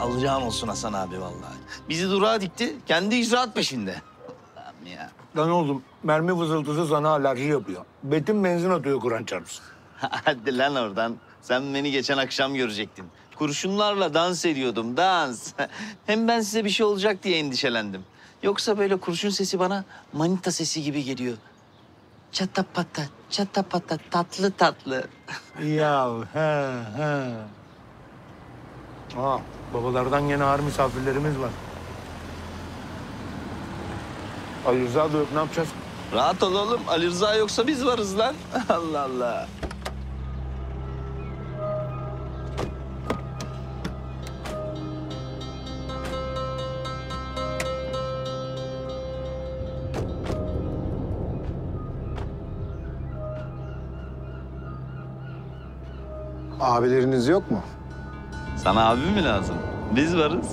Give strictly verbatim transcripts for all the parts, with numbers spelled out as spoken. Alacağın olsun Hasan abi vallahi. Bizi durağa dikti, kendi icraat peşinde. Lan ya. Lan oğlum, mermi vızıltısı sana alerji yapıyor. Betim benzin atıyor Kur'an çarpsın. Hadi lan oradan. Sen beni geçen akşam görecektin. Kurşunlarla dans ediyordum, dans. Hem ben size bir şey olacak diye endişelendim. Yoksa böyle kurşun sesi bana manita sesi gibi geliyor. Çatapata, çatapata, tatlı tatlı. Ya he he. Aa, babalardan gene ağır misafirlerimiz var. Ali Rıza da yok, ne yapacağız? Rahat ol oğlum, Ali Rıza yoksa biz varız lan. Allah Allah. Abileriniz yok mu? Sana abi mi lazım? Biz varız.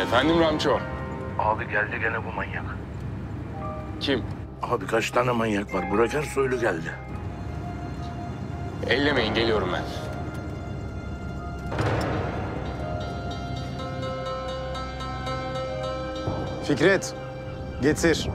Efendim Ramço? Abi geldi gene bu manyak. Kim? Abi kaç tane manyak var? Burak Ersoylu geldi. Ellemeyin, geliyorum ben. Fikret, getir.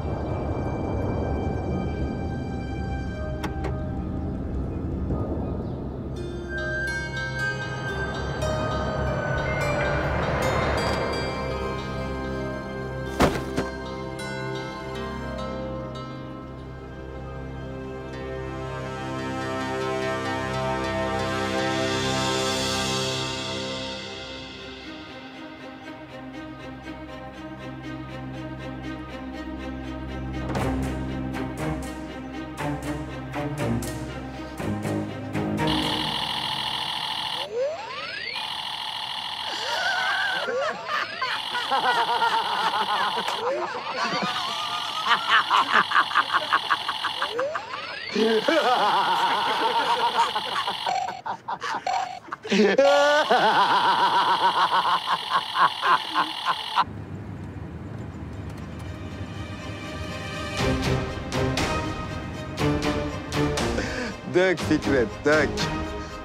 Dök Fikret, dök.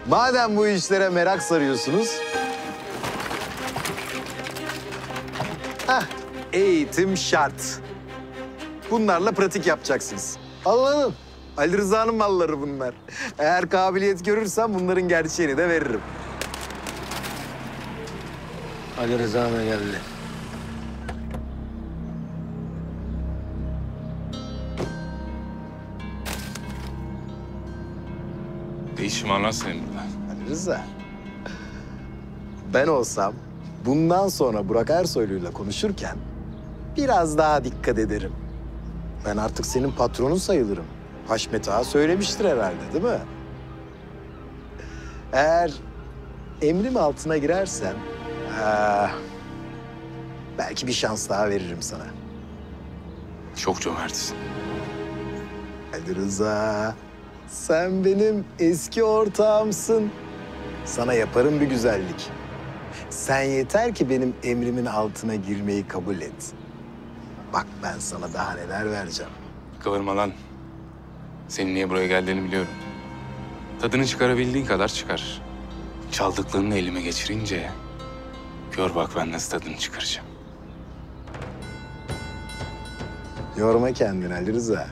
Madem bu işlere merak sarıyorsunuz... Hah, eğitim şart. Bunlarla pratik yapacaksınız. Allah'ım, Ali Rıza'nın malları bunlar. Eğer kabiliyet görürsem bunların gerçeğini de veririm. Ali Rıza mı geldi? Ne işin var lan senin burada? Ali Rıza, ben olsam bundan sonra Burak Ersoylu'yla konuşurken biraz daha dikkat ederim. Ben artık senin patronun sayılırım. Haşmet Ağa söylemiştir herhalde, değil mi? Eğer emrim altına girersen... Ee, belki bir şans daha veririm sana. Çok cömertsin. Ali Rıza, sen benim eski ortağımsın. Sana yaparım bir güzellik. Sen yeter ki benim emrimin altına girmeyi kabul et. Bak ben sana daha neler vereceğim. Kıvırma lan. Senin niye buraya geldiğini biliyorum. Tadını çıkarabildiğin kadar çıkar. Çaldıklarını elime geçirince... Gör bak ben nasıl tadını çıkaracağım. Yorma kendini Ali Rıza.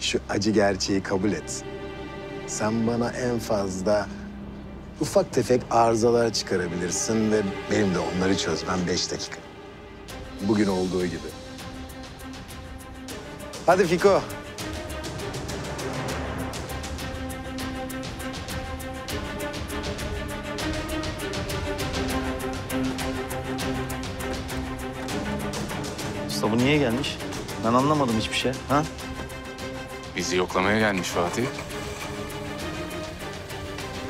Şu acı gerçeği kabul et. Sen bana en fazla ufak tefek arızalar çıkarabilirsin ve benim de onları çözmem beş dakika. Bugün olduğu gibi. Hadi Fiko. Mustafa niye gelmiş? Ben anlamadım hiçbir şey, ha? Bizi yoklamaya gelmiş Fatih.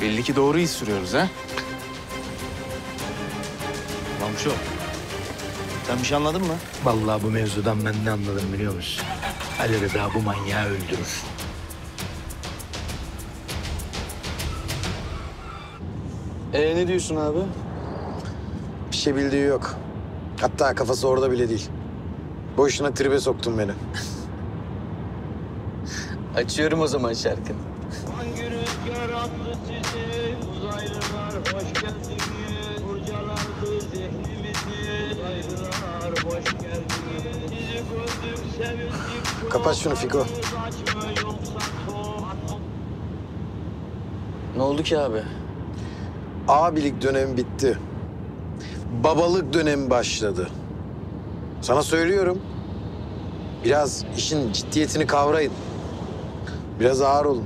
Belli ki doğru iz sürüyoruz, ha? Ramço, sen bir şey anladın mı? Vallahi bu mevzudan ben ne anladım biliyor musun? Ali Rıza bu manyağı öldürür. Ee, ne diyorsun abi? Bir şey bildiği yok. Hatta kafası orada bile değil. Boşuna tribe soktun beni. Açıyorum o zaman şarkını. Kapat şunu Fiko. Ne oldu ki abi? Abilik dönemi bitti. Babalık dönemi başladı. Sana söylüyorum. Biraz işin ciddiyetini kavrayın. Biraz ağır olun.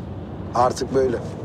Artık böyle.